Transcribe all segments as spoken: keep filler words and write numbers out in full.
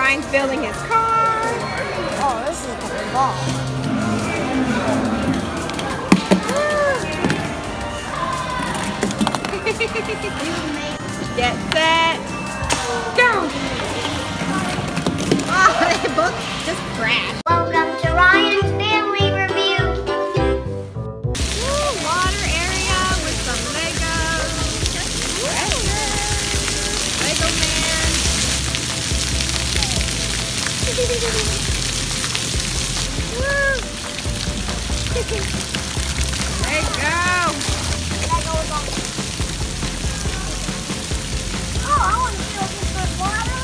Ryan's building his car. Oh, this is the ball. Get set, go! Oh, that book just crashed. Welcome to Ryan's Family Review. Ooh, water area with some Legos. Lego Man. There you go. Oh, I want to fill this with water.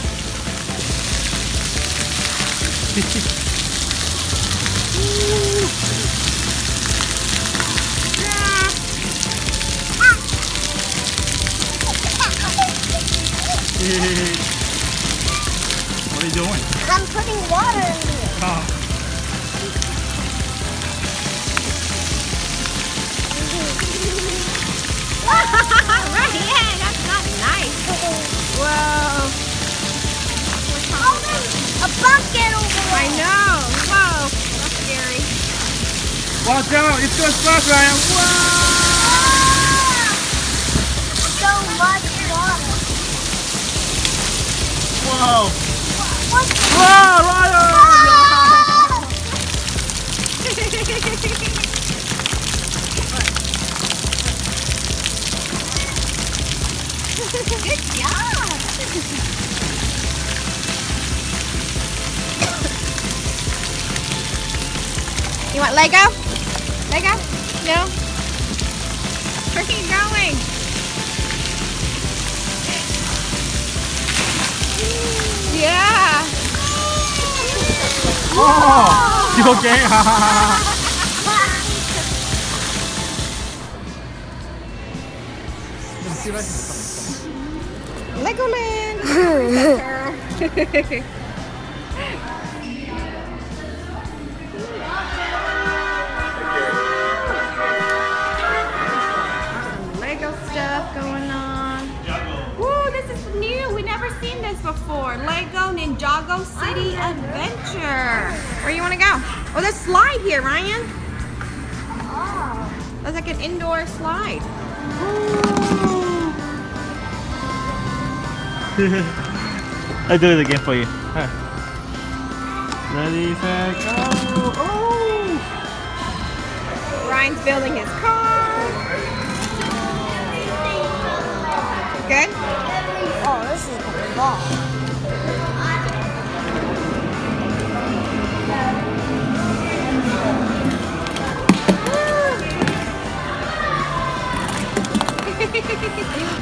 What are you doing? I'm putting water in here. Oh. Right, yeah, that's not nice. Whoa. Oh, there's a bucket over there. I know. Whoa. That's scary. Watch out. It's going to splash, Ryan. Whoa. So much water. Whoa. What? Whoa, Ryan. Whoa. Good job! You want Lego? Lego? No? Where are you going? Yeah! Oh! You okay? Let's see what I can do. Legoland! Some Lego stuff going on. Woo, this is new. We've never seen this before. Lego Ninjago City Adventure. Where do you want to go? Oh, there's a slide here, Ryan. Oh. That's like an indoor slide. Ooh. I'll do it again for you. Huh. Ready, set, go! Oh. Ryan's building his car. Good? Oh, this is the ball.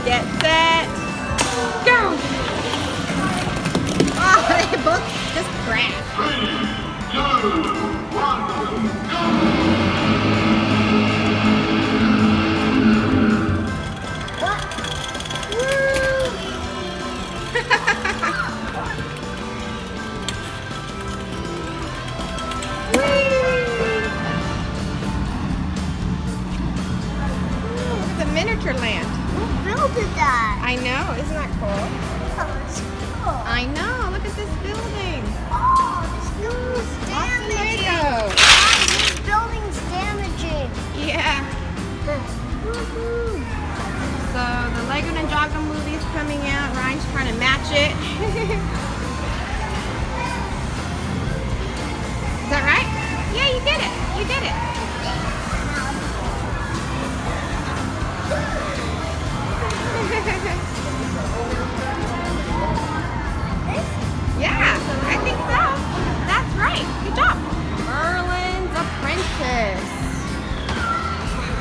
Get set, go! Oh, that book just crashed. It's a miniature land. Who built that? I know, isn't that cool? I know, look at this building. Oh, this building's damaging. Oh, this building's damaging. Yeah. Woo-hoo. So the Lego Ninjago movie is coming out. Ryan's trying to match it. Is that right? Yeah, you did it. You did it.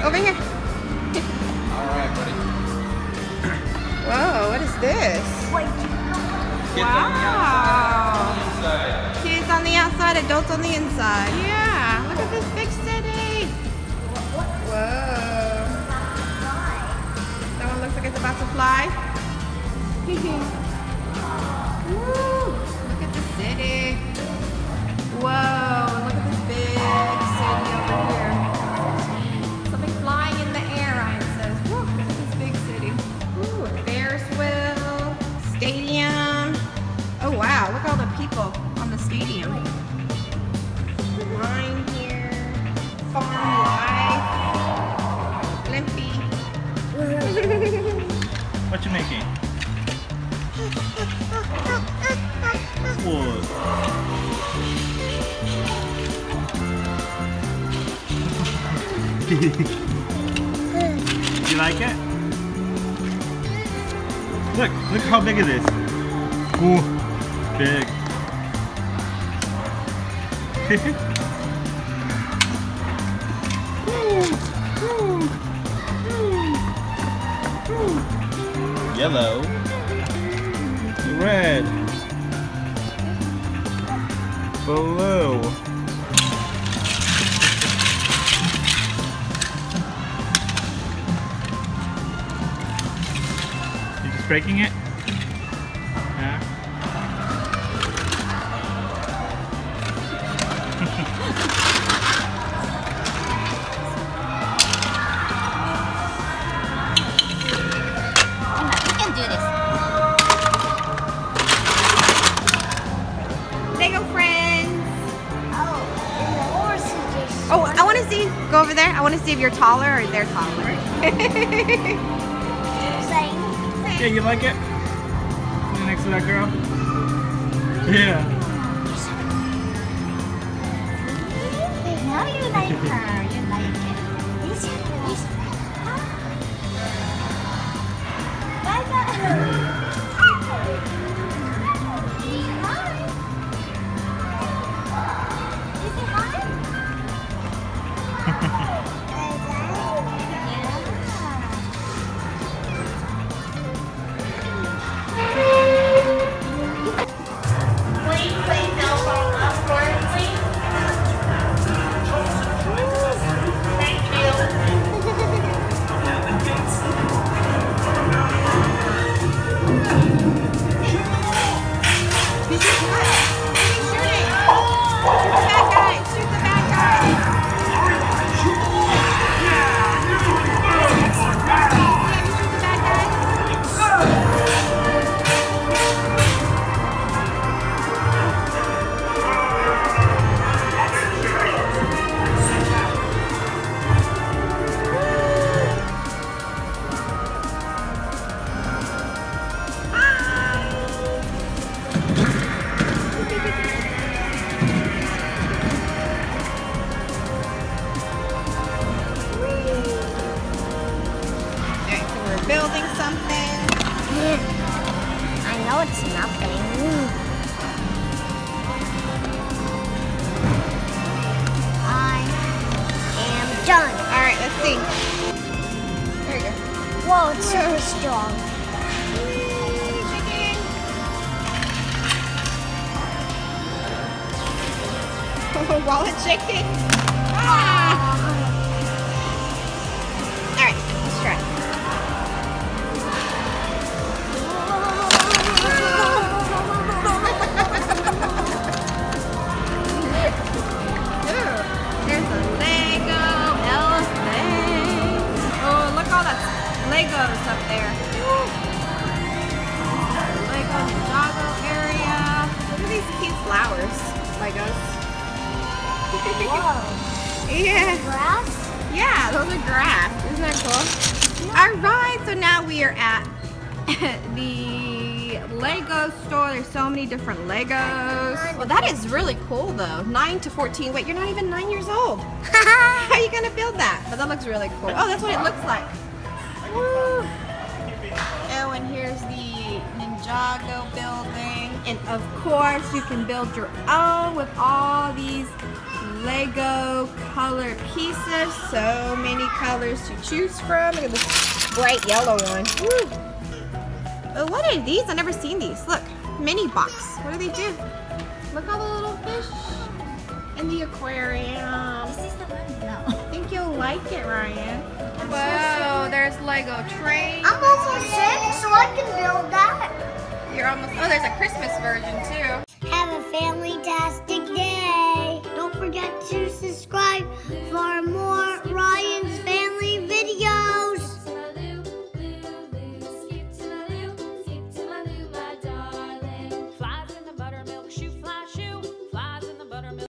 Over here. Alright, buddy. Whoa, what is this? Kids wow. On the outside, on the Kids on the outside, adults on the inside. Yeah, look at this big city. Whoa. That one looks like it's about to fly. Woo, look at the city. Whoa, look at this big city over here. Wow, look how all the people on the stadium. Ryan here. Farm life. Limpy. What you making? Whoa. You like it? Look, look how big it is. Ooh, big. Yellow. Red. Blue. You just breaking it? Oh, I want to see, go over there. I want to see if you're taller or they're taller. Yeah, you like it? You're next to that girl? Yeah. Now you like her. You like it. Is it hot? Building something. Yeah. I know it's nothing. I am done. All right, let's see. There you go. Whoa, it's so strong. Chicken. Oh, wall of chicken. Ah. All right, let's try. Legos up there. Woo. Lego Ninjago area. Look at these cute flowers. Legos. Whoa. Yeah. Grass? Yeah, those are grass. Isn't that cool? Yeah. Alright, so now we are at the Lego store. There's so many different Legos. Well, that is really cool though. nine to fourteen. Wait, you're not even nine years old. How are you going to build that? But that looks really cool. Oh, that's what it looks like. Woo. Oh, and here's the Ninjago building. And of course, you can build your own with all these Lego color pieces. So many colors to choose from. Look at this bright yellow one. Woo. Oh, what are these? I've never seen these. Look, mini box. What do they do? Look at all the little fish in the aquarium. This is the one. No. I think you'll like it, Ryan. Whoa, there's Lego train. I'm almost six, so I can build that. You're almost, oh, there's a Christmas version too.